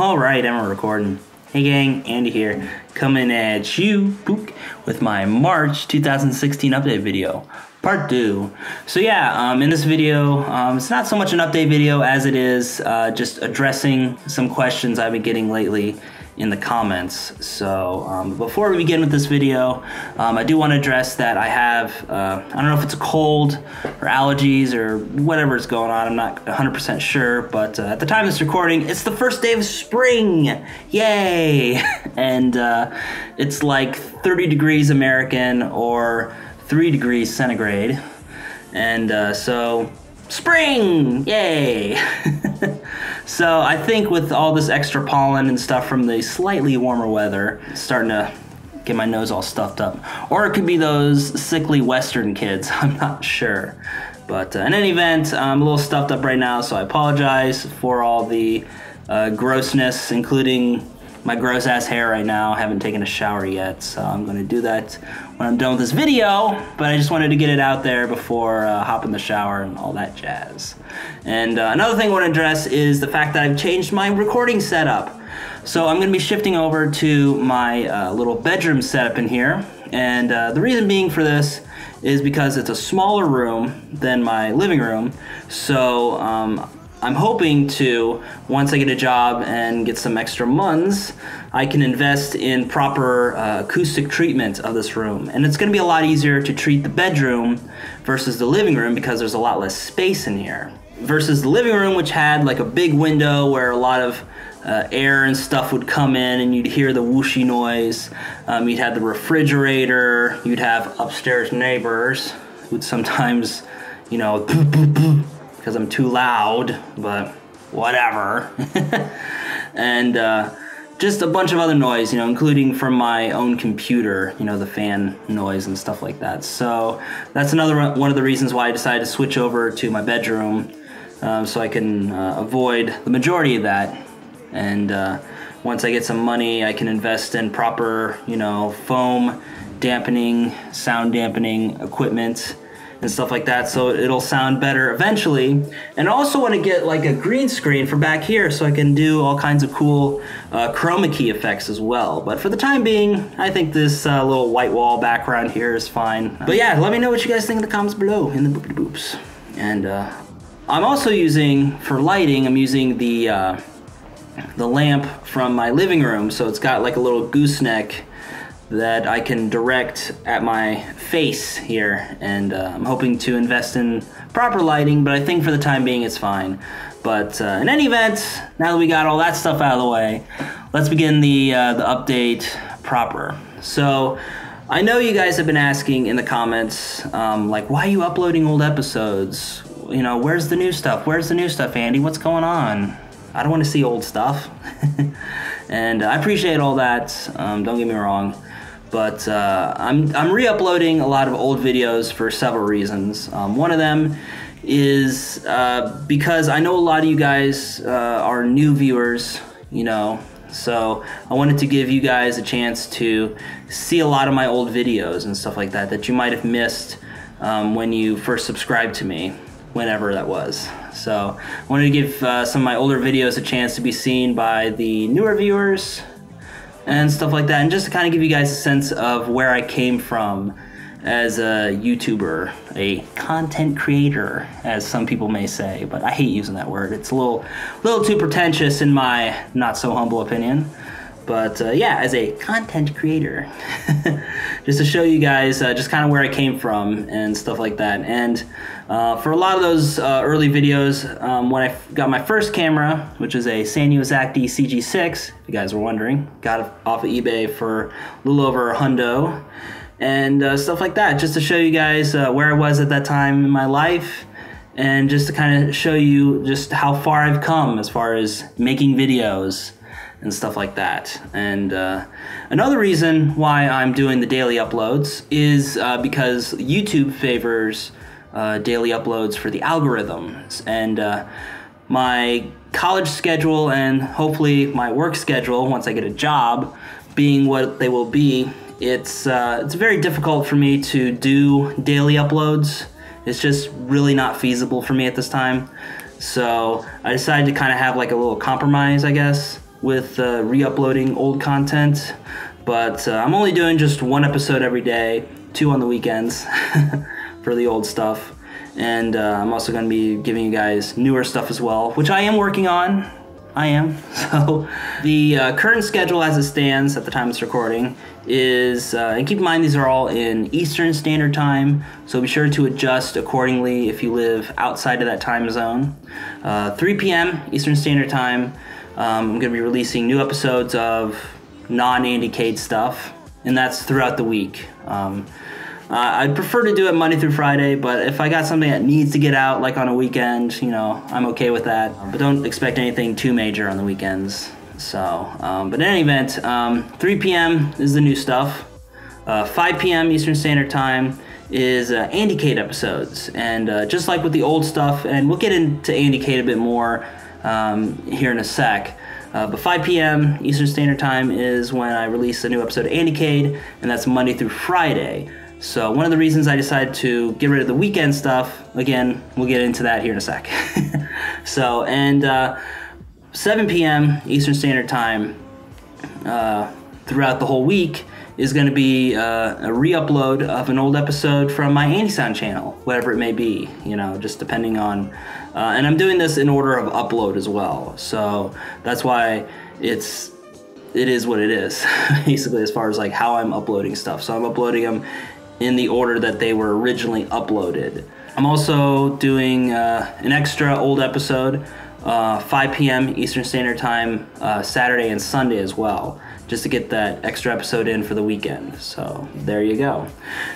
Alright, and we're recording. Hey gang, Andy here, coming at you with my March 2016 update video, part 2. So yeah, in this video, it's not so much an update video as it is just addressing some questions I've been getting lately in the comments. So before we begin with this video, I do want to address that I have, I don't know if it's a cold or allergies or whatever's going on, I'm not 100% sure, but at the time of this recording, it's the first day of spring, yay! And it's like 30 degrees American or 3 degrees centigrade, and so spring, yay! So I think with all this extra pollen and stuff from the slightly warmer weather, it's starting to get my nose all stuffed up. Or it could be those sickly Western kids, I'm not sure. But in any event, I'm a little stuffed up right now, so I apologize for all the grossness, including my gross ass hair right now. I haven't taken a shower yet, so I'm gonna do that when I'm done with this video, but I just wanted to get it out there before hopping in the shower and all that jazz. And another thing I wanna address is the fact that I've changed my recording setup. So I'm gonna be shifting over to my little bedroom setup in here, and the reason being for this is because it's a smaller room than my living room, so I'm hoping to, once I get a job and get some extra months, I can invest in proper acoustic treatment of this room. And it's gonna be a lot easier to treat the bedroom versus the living room because there's a lot less space in here. Versus the living room, which had like a big window where a lot of air and stuff would come in and you'd hear the whooshy noise. You'd have the refrigerator, you'd have upstairs neighbors who'd sometimes, you know, because I'm too loud, but whatever. And just a bunch of other noise, you know, including from my own computer, you know, the fan noise and stuff like that. So that's another one of the reasons why I decided to switch over to my bedroom, so I can avoid the majority of that. And once I get some money, I can invest in proper, you know, foam dampening, sound dampening equipment and stuff like that, so it'll sound better eventually. And I also want to get like a green screen for back here so I can do all kinds of cool chroma key effects as well. But for the time being, I think this little white wall background here is fine. But yeah, let me know what you guys think in the comments below, in the boopity boops. And I'm also using, for lighting, I'm using the lamp from my living room, so it's got like a little gooseneck that I can direct at my face here, and I'm hoping to invest in proper lighting, but I think for the time being it's fine. But in any event, now that we got all that stuff out of the way, let's begin the update proper. So I know you guys have been asking in the comments, like, why are you uploading old episodes? You know, where's the new stuff? Where's the new stuff, Andy? What's going on? I don't want to see old stuff. And I appreciate all that, don't get me wrong. But I'm re-uploading a lot of old videos for several reasons. One of them is because I know a lot of you guys are new viewers, you know, so I wanted to give you guys a chance to see a lot of my old videos and stuff like that that you might have missed when you first subscribed to me, whenever that was. So I wanted to give some of my older videos a chance to be seen by the newer viewers and stuff like that, and just to kind of give you guys a sense of where I came from as a YouTuber, a content creator, as some people may say, but I hate using that word. It's a little too pretentious in my not so humble opinion. But yeah, as a content creator, just to show you guys just kind of where I came from and stuff like that. And for a lot of those early videos, when I got my first camera, which is a Sanyo Xacti CG6, if you guys were wondering, got it off of eBay for a little over a hundo, and stuff like that, just to show you guys where I was at that time in my life, and just to kind of show you just how far I've come as far as making videos and stuff like that. And another reason why I'm doing the daily uploads is because YouTube favors daily uploads for the algorithms. And my college schedule and hopefully my work schedule, once I get a job, being what they will be, it's very difficult for me to do daily uploads. It's just really not feasible for me at this time. So I decided to kind of have like a little compromise, I guess. with re-uploading old content, but I'm only doing just one episode every day, 2 on the weekends for the old stuff. And I'm also going to be giving you guys newer stuff as well, which I am working on. I am. So the current schedule as it stands at the time of this recording is, and keep in mind these are all in Eastern Standard Time, so be sure to adjust accordingly if you live outside of that time zone. 3 p.m. Eastern Standard Time, I'm going to be releasing new episodes of non-Andy Cade stuff, and that's throughout the week. I'd prefer to do it Monday through Friday, but if I got something that needs to get out, like on a weekend, you know, I'm okay with that. But don't expect anything too major on the weekends. So, but in any event, 3 p.m. is the new stuff. 5 p.m. Eastern Standard Time is Andy Cade episodes. And just like with the old stuff, and we'll get into Andy Cade a bit more here in a sec. But 5 p.m. Eastern Standard Time is when I release a new episode of Andy Cade, and that's Monday through Friday. So one of the reasons I decided to get rid of the weekend stuff, again, we'll get into that here in a sec. So, and 7 p.m. Eastern Standard Time throughout the whole week is going to be a re-upload of an old episode from my AndySan channel, whatever it may be, you know, just depending on, and I'm doing this in order of upload as well. So that's why it is what it is, basically, as far as like how I'm uploading stuff. So I'm uploading them in the order that they were originally uploaded. I'm also doing an extra old episode, 5 p.m. Eastern Standard Time, Saturday and Sunday as well, just to get that extra episode in for the weekend. So there you go.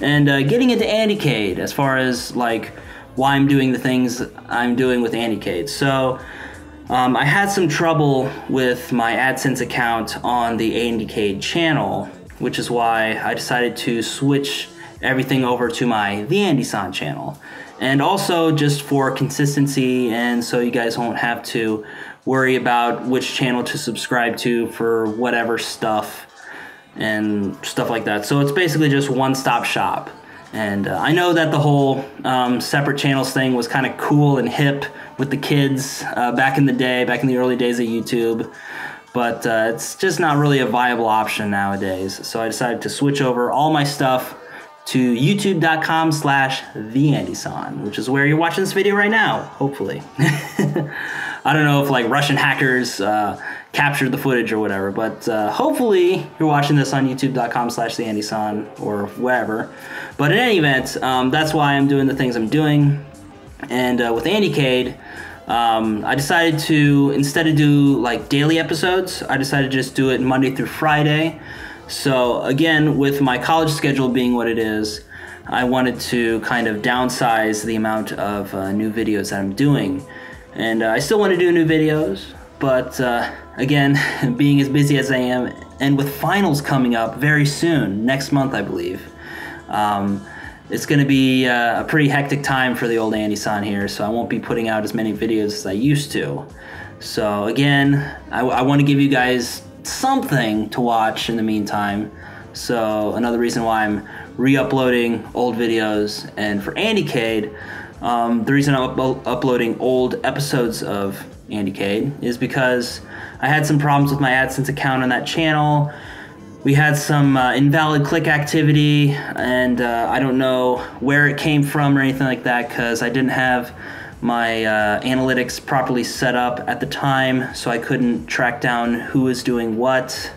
And getting into Andy Cade, as far as like why I'm doing the things I'm doing with Andy Cade. So I had some trouble with my AdSense account on the Andy Cade channel, which is why I decided to switch everything over to my TheAndySan channel. And also just for consistency, and so you guys won't have to worry about which channel to subscribe to for whatever stuff and stuff like that. So it's basically just one-stop shop. And I know that the whole separate channels thing was kind of cool and hip with the kids back in the early days of YouTube, but it's just not really a viable option nowadays. So I decided to switch over all my stuff to youtube.com/TheAndySan, which is where you're watching this video right now, hopefully. I don't know if like Russian hackers captured the footage or whatever, but hopefully you're watching this on youtube.com/TheAndySan or wherever. But in any event, that's why I'm doing the things I'm doing. And with Andy Cade, I decided to, instead of do like daily episodes, I decided to just do it Monday through Friday. So again, with my college schedule being what it is, I wanted to kind of downsize the amount of new videos that I'm doing. And I still want to do new videos, but again, being as busy as I am, and with finals coming up very soon, next month I believe, it's going to be a pretty hectic time for the old AndySan here, so I won't be putting out as many videos as I used to. So again, I want to give you guys something to watch in the meantime. So another reason why I'm re-uploading old videos. And for Andy Cade, the reason I'm uploading old episodes of Andy Cade is because I had some problems with my AdSense account on that channel. We had some invalid click activity, and I don't know where it came from or anything like that, because I didn't have my analytics properly set up at the time, so I couldn't track down who was doing what.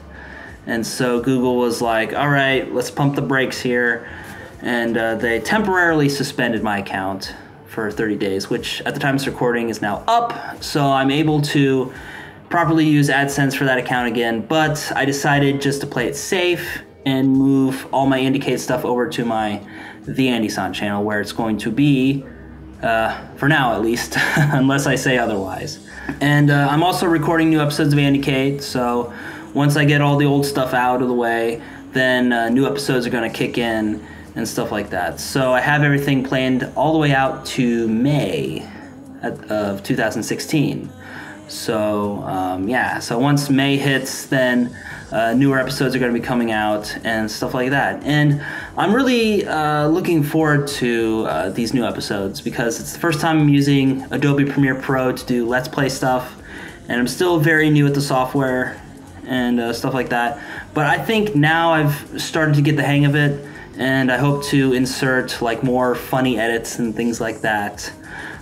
And so Google was like, all right, let's pump the brakes here. And they temporarily suspended my account for 30 days, which at the time of this recording is now up, so I'm able to properly use AdSense for that account again. But I decided just to play it safe and move all my Andy Cade stuff over to my TheAndySan channel, where it's going to be, for now at least, unless I say otherwise. And I'm also recording new episodes of Andy Cade, so once I get all the old stuff out of the way, then new episodes are going to kick in and stuff like that. So I have everything planned all the way out to May of 2016. So yeah, so once May hits, then newer episodes are going to be coming out and stuff like that. And I'm really looking forward to these new episodes, because it's the first time I'm using Adobe Premiere Pro to do Let's Play stuff. and I'm still very new at the software and stuff like that. But I think now I've started to get the hang of it, and I hope to insert like more funny edits and things like that.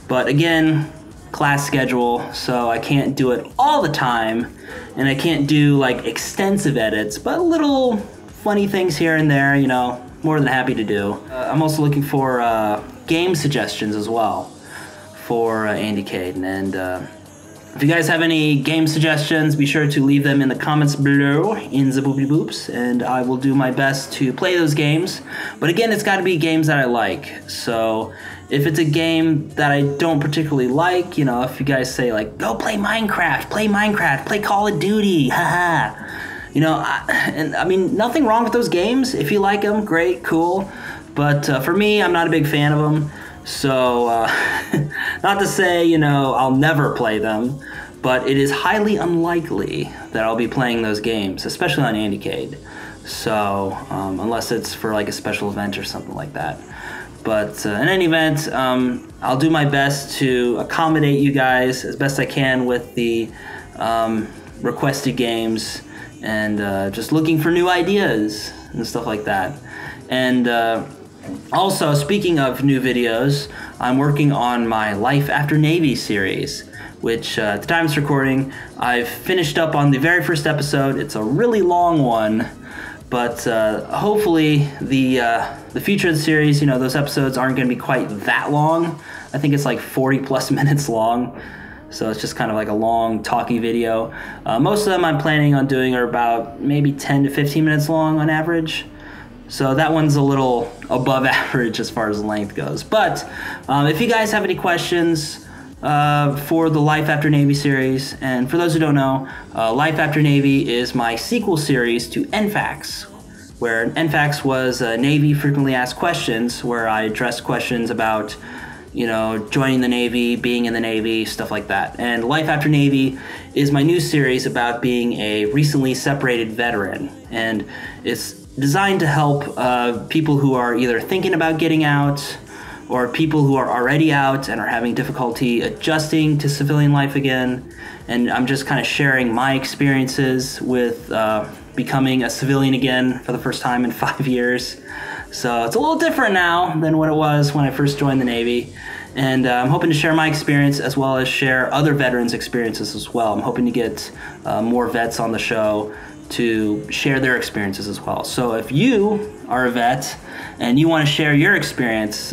But again, class schedule, so I can't do it all the time, and I can't do like extensive edits, but little funny things here and there, you know, more than happy to do. I'm also looking for game suggestions as well for Andy Caden, and if you guys have any game suggestions, be sure to leave them in the comments below in the boopy boops, and I will do my best to play those games. But again, it's got to be games that I like. So if it's a game that I don't particularly like, you know, if you guys say like, go play Minecraft, play Call of Duty, haha. You know, I mean, nothing wrong with those games. If you like them, great, cool. But for me, I'm not a big fan of them. So, not to say, you know, I'll never play them, but it is highly unlikely that I'll be playing those games, especially on AndyCade. So, unless it's for like a special event or something like that. But in any event, I'll do my best to accommodate you guys as best I can with the requested games, and just looking for new ideas and stuff like that. And also, speaking of new videos, I'm working on my Life After Navy series, which at the time of this recording, I've finished up on the very first episode. It's a really long one, but hopefully the future of the series, you know, those episodes aren't going to be quite that long. I think it's like 40 plus minutes long, so it's just kind of like a long talky video. Most of them I'm planning on doing are about maybe 10 to 15 minutes long on average. So that one's a little above average as far as length goes. But if you guys have any questions for the Life After Navy series, and for those who don't know, Life After Navy is my sequel series to NFax, where NFax was Navy Frequently Asked Questions, where I addressed questions about, you know, joining the Navy, being in the Navy, stuff like that. And Life After Navy is my new series about being a recently separated veteran, and it's designed to help people who are either thinking about getting out, or people who are already out and are having difficulty adjusting to civilian life again. And I'm just kind of sharing my experiences with becoming a civilian again for the first time in 5 years. So it's a little different now than what it was when I first joined the Navy. And I'm hoping to share my experience as well as share other veterans' experiences as well. I'm hoping to get more vets on the show to share their experiences as well. So if you are a vet and you want to share your experience,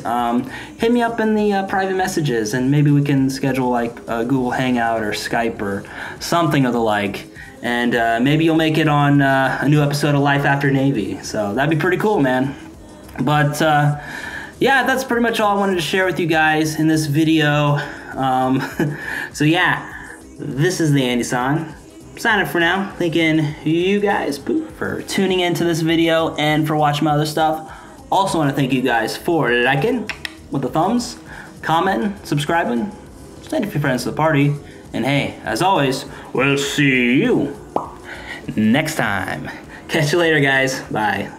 hit me up in the private messages, and maybe we can schedule like a Google Hangout or Skype or something of the like. And maybe you'll make it on a new episode of Life After Navy. So that'd be pretty cool, man. But yeah, that's pretty much all I wanted to share with you guys in this video. So yeah, this is TheAndySan. Sign up for now, thanking you guys for tuning into this video and for watching my other stuff. Also want to thank you guys for liking with the thumbs, commenting, subscribing, send a few friends to the party, and hey, as always, we'll see you next time. Catch you later, guys. Bye.